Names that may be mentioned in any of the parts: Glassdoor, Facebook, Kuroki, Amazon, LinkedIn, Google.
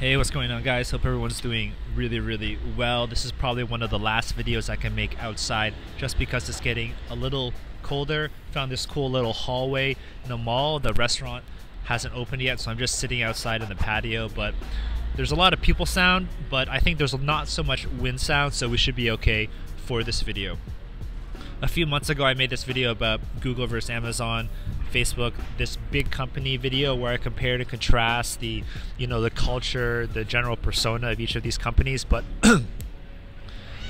Hey, what's going on, guys? Hope everyone's doing really well. This is probably one of the last videos I can make outside just because it's getting a little colder. Found this cool little hallway in the mall. The restaurant hasn't opened yet, so I'm just sitting outside in the patio, but there's a lot of people sound, but I think there's not so much wind sound, so we should be okay for this video. A few months ago, I made this video about Google versus Amazon, Facebook, this big company video where I compared and contrast the, the culture, the general persona of each of these companies. But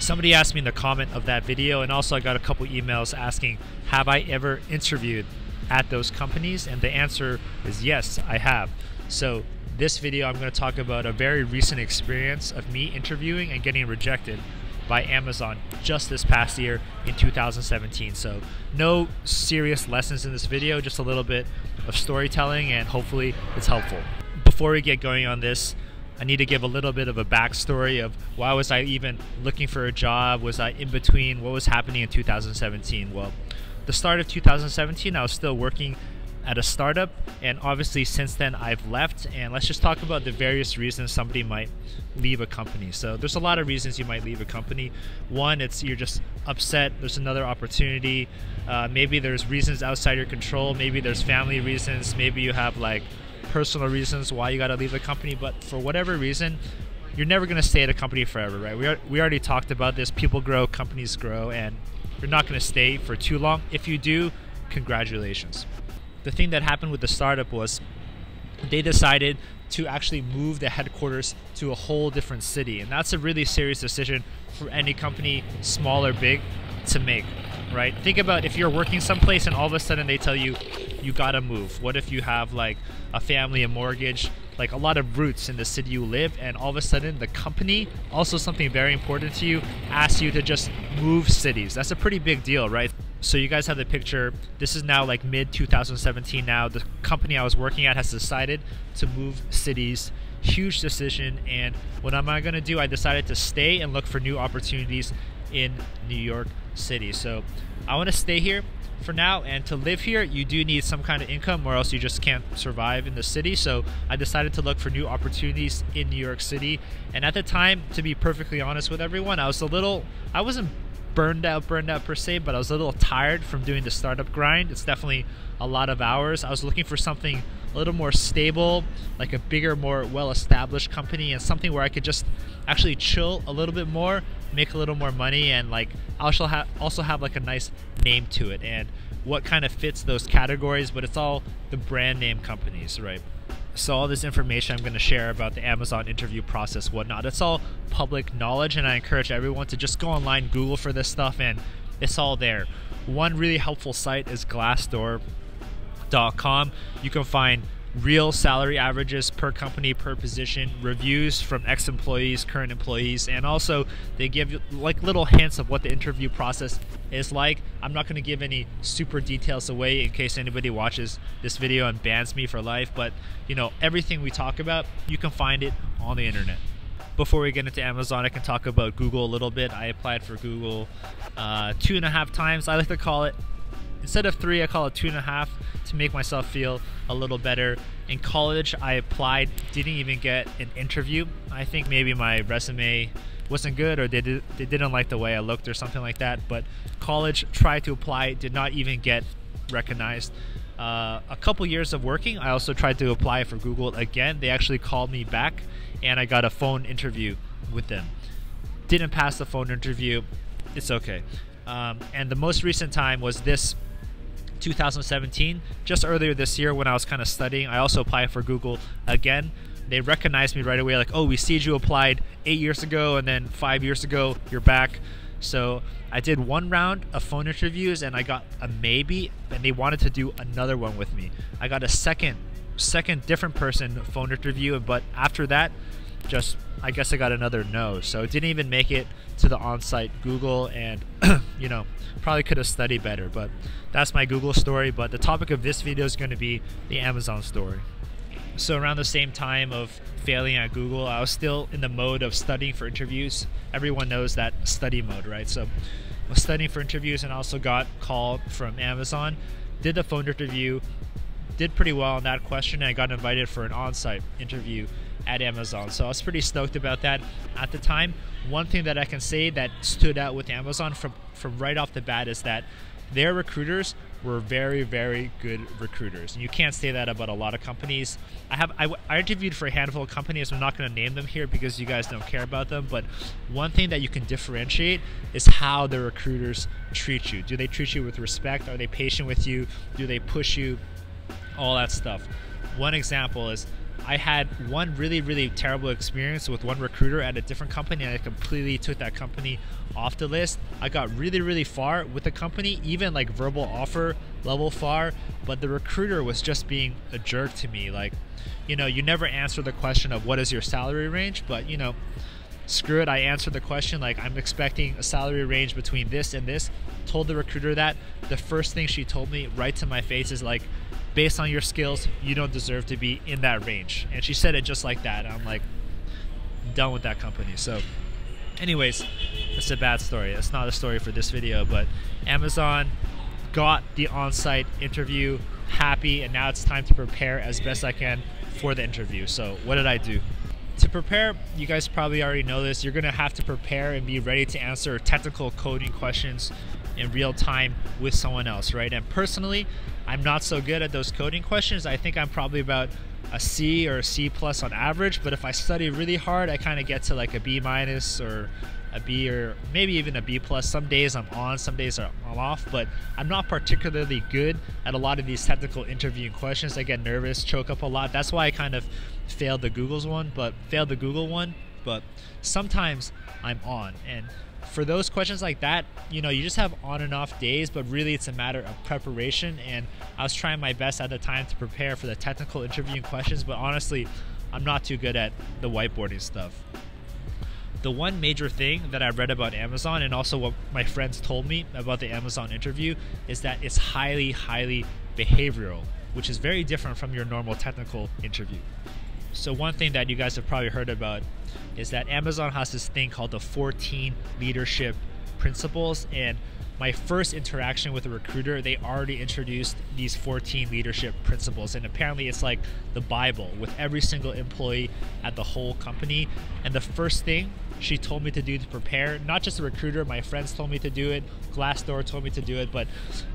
somebody asked me in the comment of that video, and also I got a couple emails asking, have I ever interviewed at those companies? And the answer is yes, I have. So this video, I'm going to talk about a very recent experience of me interviewing and getting rejected by Amazon just this past year in 2017. So no serious lessons in this video, just a little bit of storytelling, and hopefully it's helpful. Before we get going on this, I need to give a little bit of a backstory of why was I even looking for a job? Was I in between? What was happening in 2017? Well, the start of 2017, I was still working at a startup, and obviously since then I've left, and let's just talk about the various reasons somebody might leave a company. So there's a lot of reasons you might leave a company. One, it's you're just upset, there's another opportunity, maybe there's reasons outside your control, maybe there's family reasons, maybe you have like personal reasons why you gotta leave a company, but for whatever reason, you're never gonna stay at a company forever, right? We already talked about this, people grow, companies grow, and you're not gonna stay for too long. If you do, congratulations. The thing that happened with the startup was they decided to actually move the headquarters to a whole different city. And that's a really serious decision for any company, small or big, to make, right? Think about if you're working someplace and all of a sudden they tell you, you gotta move. What if you have like a family, a mortgage, like a lot of roots in the city you live, and all of a sudden the company, also something very important to you, asks you to just move cities. That's a pretty big deal, right? So you guys have the picture. This is now like mid-2017 now. The company I was working at has decided to move cities. Huge decision. And what am I gonna do? I decided to stay and look for new opportunities in New York City. So I wanna stay here for now, and to live here, you do need some kind of income or else you just can't survive in the city. So I decided to look for new opportunities in New York City. And at the time, to be perfectly honest with everyone, I wasn't burned out per se, but I was a little tired from doing the startup grind. It's definitely a lot of hours. I was looking for something a little more stable, like a bigger, more well-established company, and something where I could just actually chill a little bit more, make a little more money, and like also have like a nice name to it. And what kind of fits those categories, but it's all the brand name companies, right? So all this information I'm going to share about the Amazon interview process, whatnot, it's all public knowledge, and I encourage everyone to just go online, Google for this stuff, and it's all there. One really helpful site is Glassdoor.com. You can find real salary averages per company, per position, reviews from ex-employees, current employees, and also they give you like little hints of what the interview process is like. I'm not going to give any super details away in case anybody watches this video and bans me for life, but you know, everything we talk about, you can find it on the internet. Before we get into Amazon, I can talk about Google a little bit. I applied for Google 2.5 times. I like to call it, instead of 3, I call it 2.5 to make myself feel a little better. In college, I applied, didn't even get an interview. I think maybe my resume wasn't good, or they didn't like the way I looked or something like that. But college, tried to apply, did not even get recognized. A couple years of working, I also tried to apply for Google again. They actually called me back, and I got a phone interview with them. Didn't pass the phone interview. It's okay. And the most recent time was this 2017, just earlier this year when I was kind of studying. I also applied for Google again. They recognized me right away, like, oh, we see you applied 8 years ago, and then 5 years ago, you're back. So I did one round of phone interviews, and I got a maybe, and they wanted to do another one with me. I got a second different person phone interview, but after that, just, I guess I got another no. So it didn't even make it to the on-site Google, and you know, probably could have studied better, but that's my Google story. But the topic of this video is going to be the Amazon story. So around the same time of failing at Google, I was still in the mode of studying for interviews. Everyone knows that study mode, right? So I was studying for interviews, and also got called from Amazon, did the phone interview, did pretty well on that question, and I got invited for an on-site interview at Amazon. So I was pretty stoked about that at the time. One thing that I can say that stood out with Amazon from right off the bat is that their recruiters were very, very good recruiters. And you can't say that about a lot of companies. I interviewed for a handful of companies. I'm not going to name them here because you guys don't care about them. But one thing that you can differentiate is how the recruiters treat you. Do they treat you with respect? Are they patient with you? Do they push you? All that stuff. One example is I had one really, really terrible experience with one recruiter at a different company, and I completely took that company off the list. I got really, really far with the company, even like verbal offer level far, but the recruiter was just being a jerk to me. Like, you know, you never answer the question of what is your salary range, but you know, screw it, I answered the question like I'm expecting a salary range between this and this. Told the recruiter that. The first thing she told me right to my face is like, based on your skills, you don't deserve to be in that range. And she said it just like that. I'm like, done with that company. So anyways, it's a bad story. It's not a story for this video, but Amazon got the on-site interview, happy, and now it's time to prepare as best I can for the interview. So what did I do? To prepare, you guys probably already know this, you're gonna have to prepare and be ready to answer technical coding questions in real time with someone else, right? And personally, I'm not so good at those coding questions. I think I'm probably about a C or a C+ on average, but if I study really hard, I kind of get to like a B- or a B, or maybe even a B+. Some days I'm on, some days I'm off, but I'm not particularly good at a lot of these technical interviewing questions. I get nervous, choke up a lot. That's why I kind of failed the Google one, but sometimes I'm on. And for those questions like that, you know, you just have on and off days, but really it's a matter of preparation. And I was trying my best at the time to prepare for the technical interviewing questions, but honestly, I'm not too good at the whiteboarding stuff. The one major thing that I read about Amazon, and also what my friends told me about the Amazon interview, is that it's highly, highly behavioral, which is very different from your normal technical interview. So one thing that you guys have probably heard about is that Amazon has this thing called the 14 leadership principles. And my first interaction with a recruiter, they already introduced these 14 leadership principles. And apparently it's like the Bible with every single employee at the whole company. And the first thing she told me to do to prepare, not just a recruiter, my friends told me to do it, Glassdoor told me to do it, but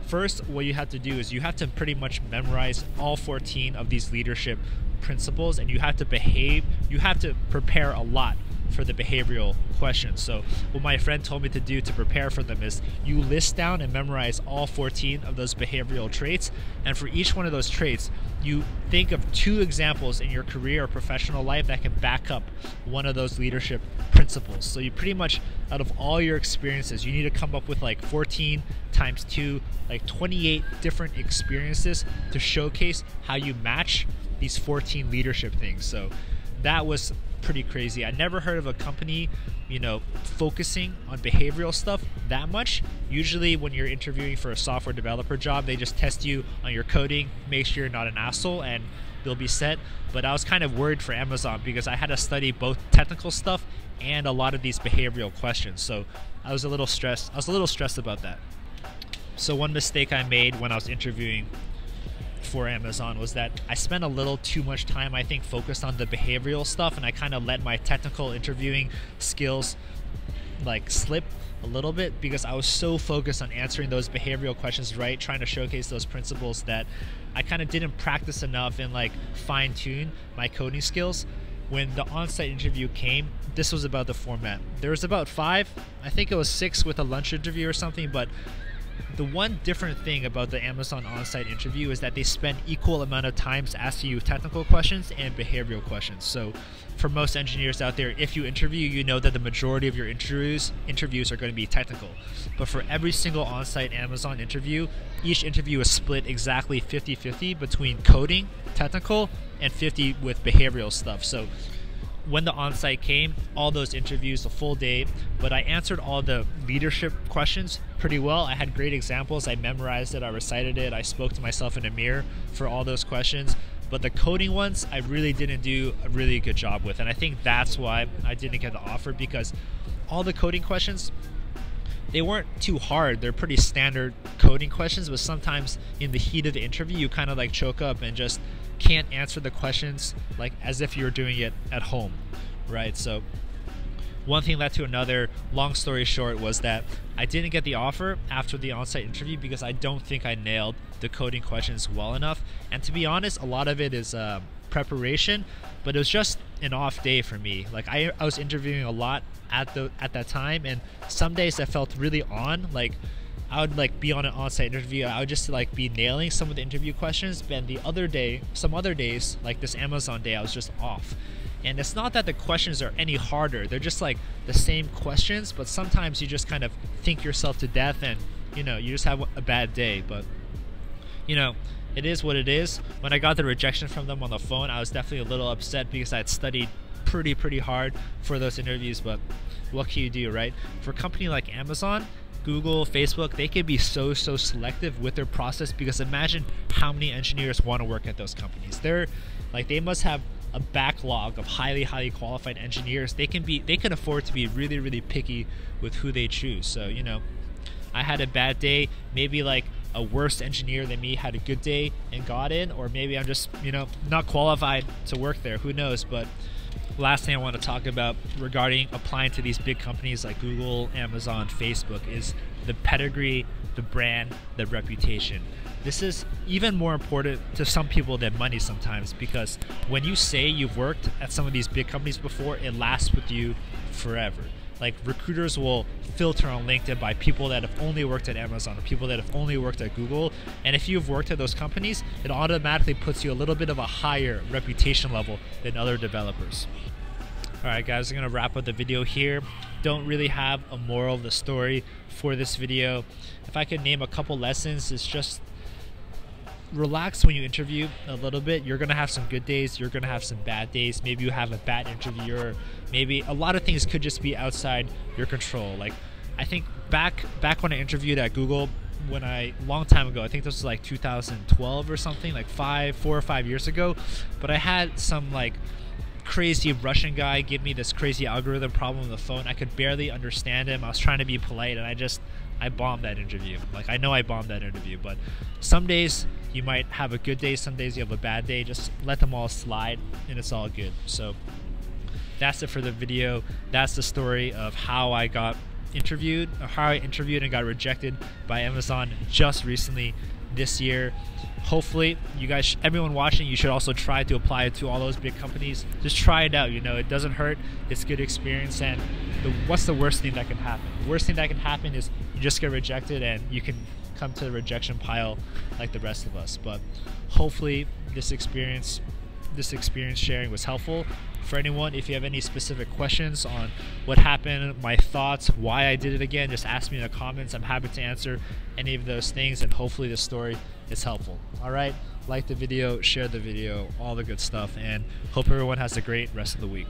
first what you have to do is you have to pretty much memorize all 14 of these leadership principles, and you have to prepare a lot for the behavioral questions. So what my friend told me to do to prepare for them is you list down and memorize all 14 of those behavioral traits, and for each one of those traits you think of two examples in your career or professional life that can back up one of those leadership principles. So you pretty much, out of all your experiences, you need to come up with like 14 times 2, like 28 different experiences to showcase how you match these 14 leadership things. So that was pretty crazy. I never heard of a company, you know, focusing on behavioral stuff that much. Usually when you're interviewing for a software developer job, they just test you on your coding, make sure you're not an asshole, and they'll be set. But I was kind of worried for Amazon because I had to study both technical stuff and a lot of these behavioral questions. So I was a little stressed. About that. So one mistake I made when I was interviewing for Amazon was that I spent a little too much time, I think, focused on the behavioral stuff, and I kind of let my technical interviewing skills like slip a little bit because I was so focused on answering those behavioral questions right, trying to showcase those principles, that I kind of didn't practice enough and like fine-tune my coding skills. When the on-site interview came, this was about the format. There was about 5, I think it was 6 with a lunch interview or something, but the one different thing about the Amazon on-site interview is that they spend equal amount of time asking you technical questions and behavioral questions. So for most engineers out there, if you interview, you know that the majority of your interviews are going to be technical. But for every single on-site Amazon interview, each interview is split exactly 50-50 between coding, technical, and 50 with behavioral stuff. So when the on-site came, all those interviews, a full day, but I answered all the leadership questions pretty well. I had great examples. I memorized it. I recited it. I spoke to myself in a mirror for all those questions. But the coding ones, I really didn't do a really good job with. And I think that's why I didn't get the offer, because all the coding questions, they weren't too hard. They're pretty standard coding questions, but sometimes in the heat of the interview, you kind of like choke up and just can't answer the questions like as if you're doing it at home, right? So one thing led to another. Long story short was that I didn't get the offer after the on-site interview because I don't think I nailed the coding questions well enough. And to be honest, a lot of it is preparation, but it was just an off day for me. Like I was interviewing a lot at that time, and some days I felt really on. Like I would like be on an on-site interview, I would just like be nailing some of the interview questions. But the other day, some other days, like this Amazon day, I was just off. And it's not that the questions are any harder. They're just like the same questions, but sometimes you just kind of think yourself to death and, you know, you just have a bad day. But, you know, it is what it is. When I got the rejection from them on the phone, I was definitely a little upset because I had studied pretty hard for those interviews. But what can you do, right? For a company like Amazon, Google, Facebook, they can be so selective with their process, because imagine how many engineers want to work at those companies. They're like, they must have a backlog of highly qualified engineers. They can afford to be really picky with who they choose. So, you know, I had a bad day. Maybe like a worse engineer than me had a good day and got in, or maybe I'm just, you know, not qualified to work there. Who knows? But last thing I want to talk about regarding applying to these big companies like Google, Amazon, Facebook is the pedigree, the brand, the reputation. This is even more important to some people than money sometimes, because when you say you've worked at some of these big companies before, it lasts with you forever. Like recruiters will filter on LinkedIn by people that have only worked at Amazon or people that have only worked at Google. And if you've worked at those companies, it automatically puts you a little bit of a higher reputation level than other developers. All right, guys, I'm gonna wrap up the video here. Don't really have a moral of the story for this video. If I could name a couple lessons, it's just relax when you interview a little bit. You're gonna have some good days, you're gonna have some bad days. Maybe you have a bad interviewer, maybe a lot of things could just be outside your control. Like I think back when I interviewed at Google, when I long time ago, I think this was like 2012 or something, like 4 or 5 years ago, but I had some like crazy Russian guy give me this crazy algorithm problem on the phone. I could barely understand him. I was trying to be polite, and I bombed that interview. Like I know I bombed that interview, but some days you might have a good day, some days you have a bad day. Just let them all slide and it's all good. So that's it for the video. That's the story of how I got interviewed, or how I interviewed and got rejected by Amazon just recently this year. Hopefully you guys, everyone watching, you should also try to apply it to all those big companies. Just try it out, you know, it doesn't hurt. It's good experience. And what's the worst thing that can happen? The worst thing that can happen is you just get rejected and you can come to the rejection pile like the rest of us. But hopefully this experience sharing was helpful for anyone. If you have any specific questions on what happened, my thoughts, why I did it again, just ask me in the comments. I'm happy to answer any of those things, and hopefully this story is helpful. All right, like the video, share the video, all the good stuff, and hope everyone has a great rest of the week.